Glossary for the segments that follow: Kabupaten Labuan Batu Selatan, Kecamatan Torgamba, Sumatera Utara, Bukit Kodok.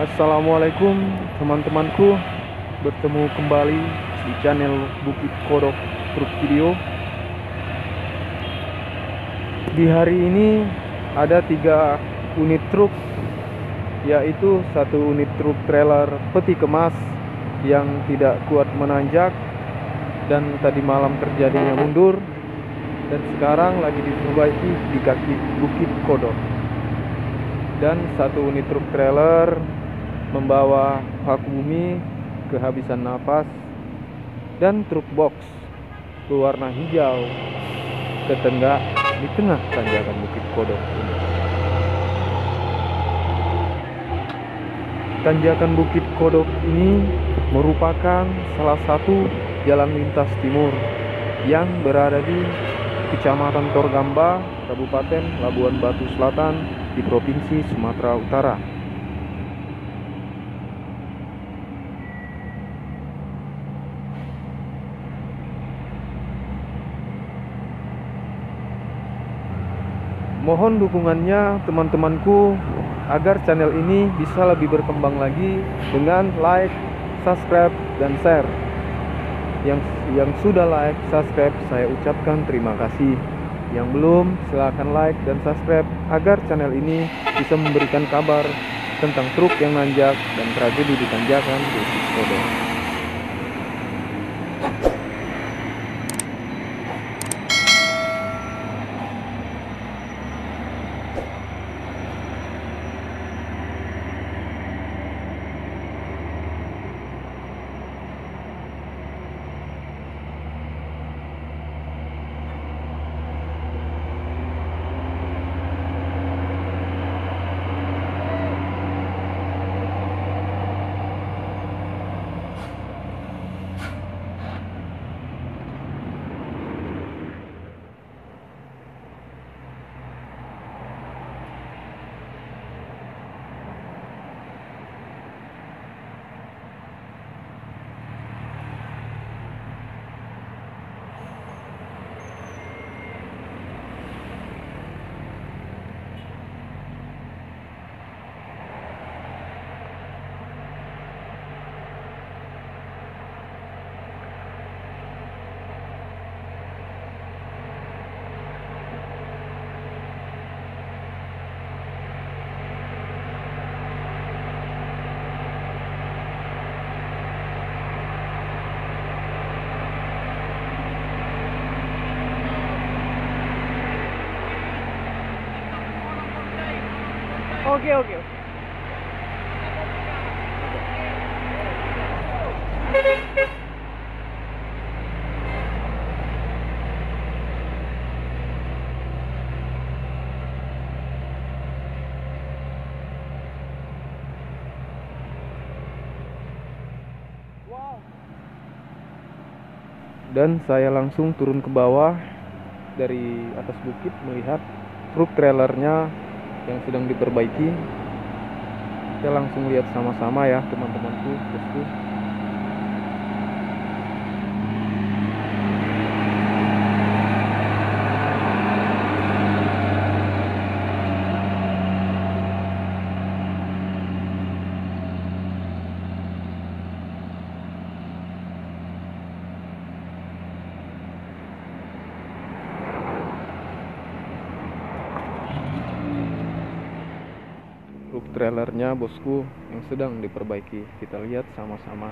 Assalamualaikum teman-temanku, bertemu kembali di channel Bukit Kodok Truk Video. Di hari ini ada 3 unit truk, yaitu 1 unit truk trailer peti kemas yang tidak kuat menanjak dan tadi malam terjadinya mundur, dan sekarang lagi diperbaiki di kaki Bukit Kodok. Dan 1 unit truk trailer membawa Fakumi kehabisan napas, dan truk box berwarna hijau ketenggak di tengah tanjakan Bukit Kodok. Tanjakan Bukit Kodok ini merupakan salah satu jalan lintas timur yang berada di Kecamatan Torgamba, Kabupaten Labuan Batu Selatan di Provinsi Sumatera Utara. Mohon dukungannya teman-temanku agar channel ini bisa lebih berkembang lagi dengan like, subscribe, dan share. Yang sudah like, subscribe, saya ucapkan terima kasih. Yang belum, silakan like dan subscribe agar channel ini bisa memberikan kabar tentang truk yang nanjak dan tragedi di tanjakan Bukit Kodok. Oke. Dan saya langsung turun ke bawah dari atas bukit melihat truk trailernya yang sedang diperbaiki. Kita langsung lihat sama-sama ya teman-temanku. Trailernya bosku yang sedang diperbaiki, kita lihat sama-sama.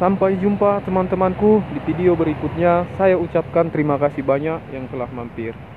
Sampai jumpa teman-temanku di video berikutnya. Saya ucapkan terima kasih banyak yang telah mampir.